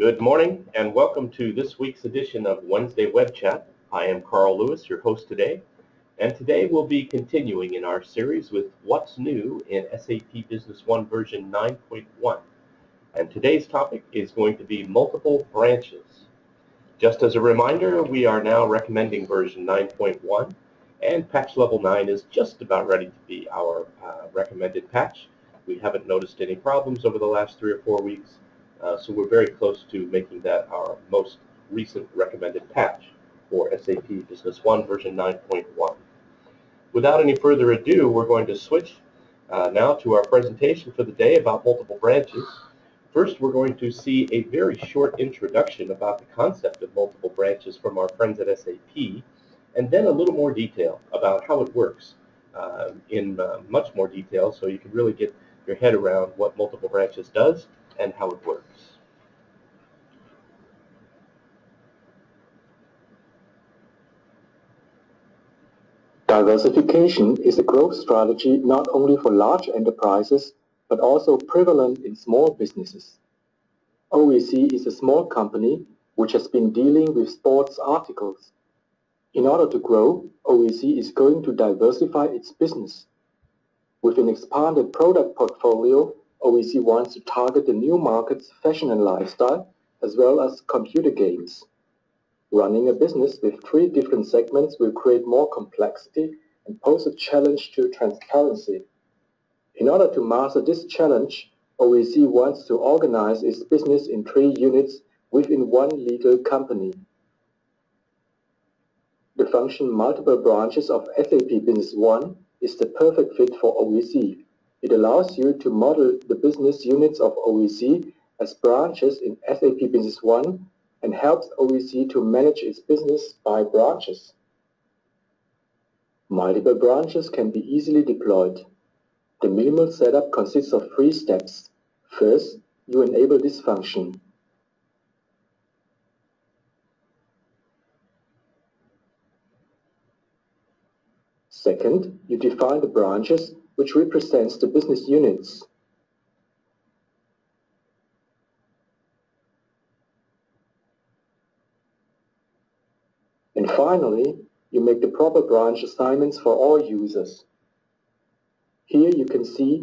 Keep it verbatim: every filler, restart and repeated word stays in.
Good morning and welcome to this week's edition of Wednesday Web Chat. I am Carl Lewis, your host today, and today we'll be continuing in our series with What's New in S A P Business One version nine point one. And today's topic is going to be multiple branches. Just as a reminder, we are now recommending version nine point one, and patch level nine is just about ready to be our uh, recommended patch. We haven't noticed any problems over the last three or four weeks. Uh, so we're very close to making that our most recent recommended patch for S A P Business One version nine point one. Without any further ado, we're going to switch uh, now to our presentation for the day about multiple branches. First, we're going to see a very short introduction about the concept of multiple branches from our friends at S A P, and then a little more detail about how it works uh, in uh, much more detail, so you can really get your head around what multiple branches does and how it works. Diversification is a growth strategy not only for large enterprises, but also prevalent in small businesses. O E C is a small company which has been dealing with sports articles. In order to grow, O E C is going to diversify its business. With an expanded product portfolio, O E C wants to target the new markets, fashion and lifestyle, as well as computer games. Running a business with three different segments will create more complexity and pose a challenge to transparency. In order to master this challenge, O E C wants to organize its business in three units within one legal company. The function multiple branches of S A P Business One is the perfect fit for O E C. It allows you to model the business units of O E C as branches in S A P Business One and helps O E C to manage its business by branches. Multiple branches can be easily deployed. The minimal setup consists of three steps. First, you enable this function. Second, you define the branches, which represents the business units. And finally, you make the proper branch assignments for all users. Here you can see